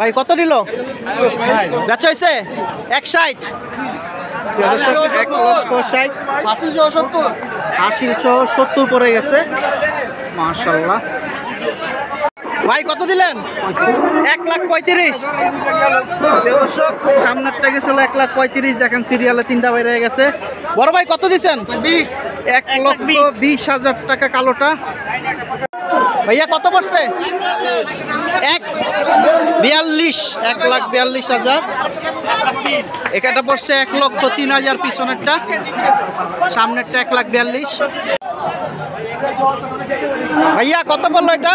ভাই কত নিল? বেচা হইছে 160 পড়ে গেছে। মাশাআল্লাহ। ভাই কত দিলেন? 135। দর্শক সামনেরটা গেছিল 135। দেখেন সিরিয়ালে তিনটা বাইরে গেছে। বড় ভাই কত দিচ্ছেন? 1,20,000 টাকা কালোটা। ভাইয়া কত পড়ছে? 1,42,000। এখানটা পড়ছে 1,03,000। পিছনেরটা সামনেরটা 1,42,000। ভাইয়া কত পড়লো এটা?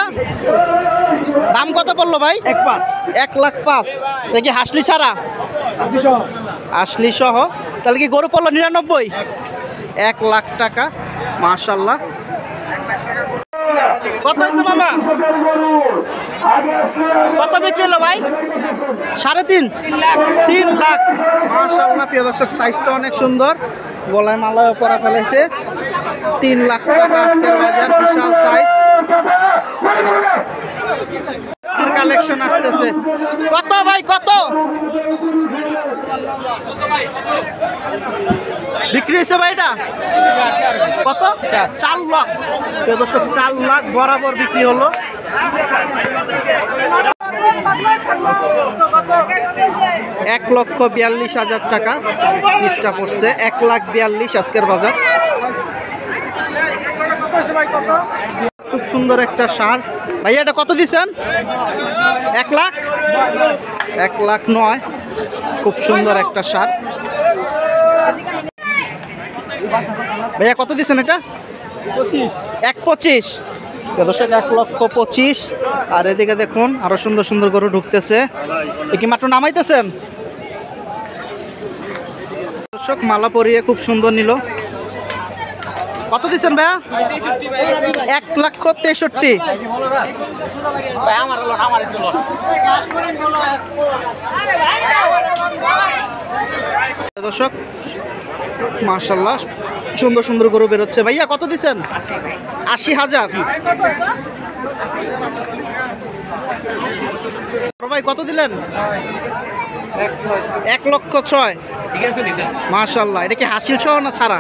দাম কত পড়লো ভাই? 1,05,000। দেখি হাসলি ছাড়া হাসলি সহ। তাহলে কি গরু পড়লো 99? 1,00,000 টাকা। মাশাআল্লাহ। কত হয়েছে মামা? কত বিক্রি হলো ভাই? 3,50,000। মাশাআল্লাহ। প্রিয় দর্শক সাইজটা অনেক সুন্দর, গলায় মালা পরা ফেলেছে। 3,00,000 টাকা আজকের বাজার। বিশাল সাইজ কালেকশন আসতেছে। কত ভাই কত বিক্রি হয়েছে ভাই? এটা কত? 4,00,000। 4,00,000 বরাবর বিক্রি হলো। $1,42,000 টাকা পিসটা পড়ছে। 1,42,000 আজকের বাজার। খুব সুন্দর একটা সার। ভাইয়া এটা কত দিচ্ছেন? 1,00,000। 1,09,000। খুব সুন্দর একটা সার। ভাইয়া কত দিচ্ছেন এটা? 1,25,000। 1,25,000। আর এদিকে দেখুন আরো সুন্দর সুন্দর গরু ঢুকতেছে। কি মাত্র নামাইতেছেন? দর্শক মালা পরিয়ে খুব সুন্দর নিল। কত দিচ্ছেন ভাইয়া? 1,63,000। দর্শক মাশাআল্লাহ সুন্দর সুন্দর গরু বেরোচ্ছে। ভাইয়া কত দিচ্ছেন? 80,000। ভাই কত দিলেন? 1,06,000। মাশাআল্লাহ। এটা কি হাসিল সহ না ছাড়া?